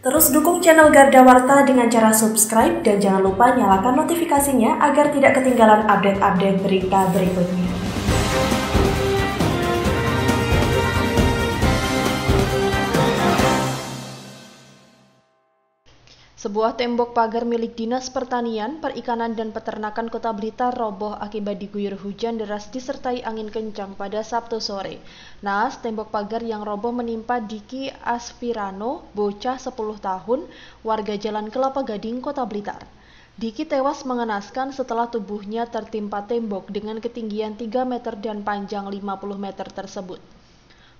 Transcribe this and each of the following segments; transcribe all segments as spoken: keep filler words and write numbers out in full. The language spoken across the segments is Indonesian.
Terus dukung channel Garda Warta dengan cara subscribe dan jangan lupa nyalakan notifikasinya agar tidak ketinggalan update-update berita berikutnya. Sebuah tembok pagar milik Dinas Pertanian, Perikanan dan Peternakan Kota Blitar roboh akibat diguyur hujan deras disertai angin kencang pada Sabtu sore. Naas, tembok pagar yang roboh menimpa Diki Asfirano, bocah sepuluh tahun, warga Jalan Kelapa Gading, Kota Blitar. Diki tewas mengenaskan setelah tubuhnya tertimpa tembok dengan ketinggian tiga meter dan panjang lima puluh meter tersebut.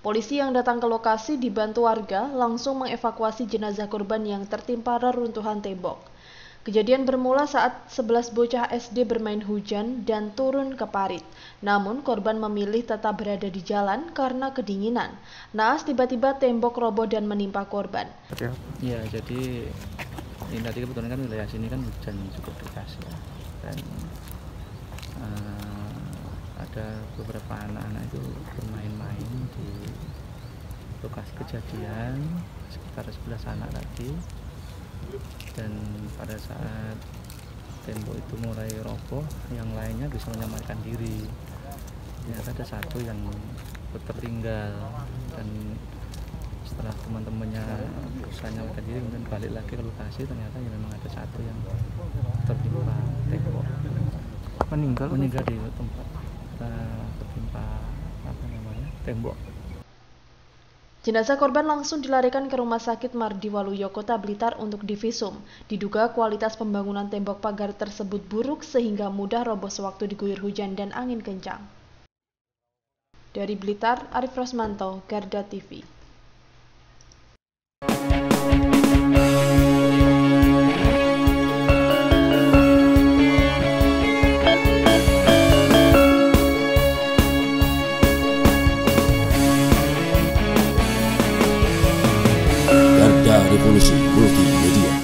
Polisi yang datang ke lokasi dibantu warga langsung mengevakuasi jenazah korban yang tertimpa reruntuhan tembok. Kejadian bermula saat sebelas bocah S D bermain hujan dan turun ke parit. Namun korban memilih tetap berada di jalan karena kedinginan. Naas tiba-tiba tembok roboh dan menimpa korban. Ya, jadi ini tadi kebetulan kan wilayah sini kan hujan cukup deras ya. Dan uh, ada beberapa anak-anak itu bermain-main di lokasi kejadian sekitar sebelas anak tadi, dan pada saat tembok itu mulai roboh yang lainnya bisa menyelamatkan diri. Ternyata ada satu yang tertinggal, dan setelah teman-temannya berusaha menyelamatkan diri kemudian balik lagi ke lokasi, ternyata ya memang ada satu yang tertimpa tembok, meninggal meninggal di tempat tertimpa apa namanya tembok. Jenazah korban langsung dilarikan ke Rumah Sakit Mardi Waluyo, Kota Blitar untuk divisum. Diduga kualitas pembangunan tembok pagar tersebut buruk sehingga mudah roboh sewaktu diguyur hujan dan angin kencang. Dari Blitar, Arif Rosmanto, Garda T V. Revolusi Multimedia.